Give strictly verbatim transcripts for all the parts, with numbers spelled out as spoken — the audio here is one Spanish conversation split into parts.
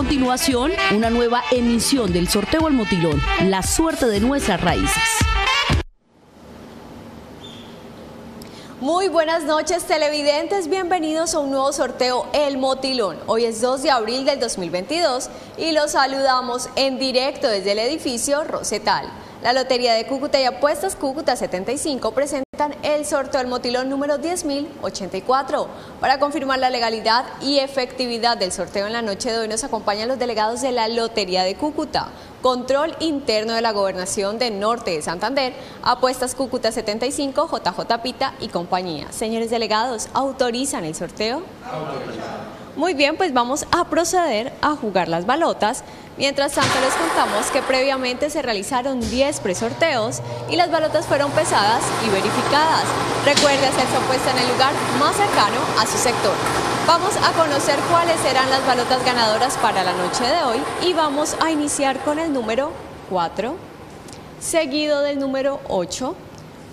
continuación, una nueva emisión del sorteo El Motilón, la suerte de nuestras raíces. Muy buenas noches, televidentes, bienvenidos a un nuevo sorteo El Motilón. Hoy es dos de abril del dos mil veintidós y los saludamos en directo desde el edificio Rosetal. La Lotería de Cúcuta y Apuestas Cúcuta setenta y cinco presentan el sorteo El Motilón número diez mil ochenta y cuatro. Para confirmar la legalidad y efectividad del sorteo en la noche de hoy nos acompañan los delegados de la Lotería de Cúcuta, Control Interno de la Gobernación de Norte de Santander, Apuestas Cúcuta setenta y cinco, J J Pita y compañía. Señores delegados, ¿autorizan el sorteo? Autorizado. Muy bien, pues vamos a proceder a jugar las balotas. Mientras tanto, les contamos que previamente se realizaron diez presorteos y las balotas fueron pesadas y verificadas. Recuerde hacer su apuesta en el lugar más cercano a su sector. Vamos a conocer cuáles serán las balotas ganadoras para la noche de hoy y vamos a iniciar con el número cuatro, seguido del número ocho,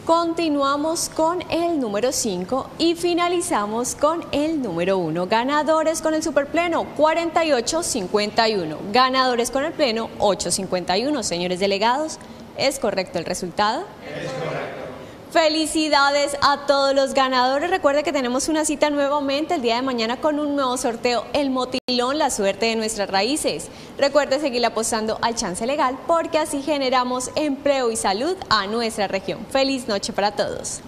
continuamos con el número cinco y finalizamos con el número uno. Ganadores con el superpleno cuarenta y ocho cincuenta y uno, ganadores con el pleno ocho cincuenta y uno. Señores delegados, ¿es correcto el resultado? Es correcto. Felicidades a todos los ganadores. Recuerde que tenemos una cita nuevamente el día de mañana con un nuevo sorteo El Motilón, la suerte de nuestras raíces. Recuerde seguir apostando al chance legal porque así generamos empleo y salud a nuestra región. Feliz noche para todos.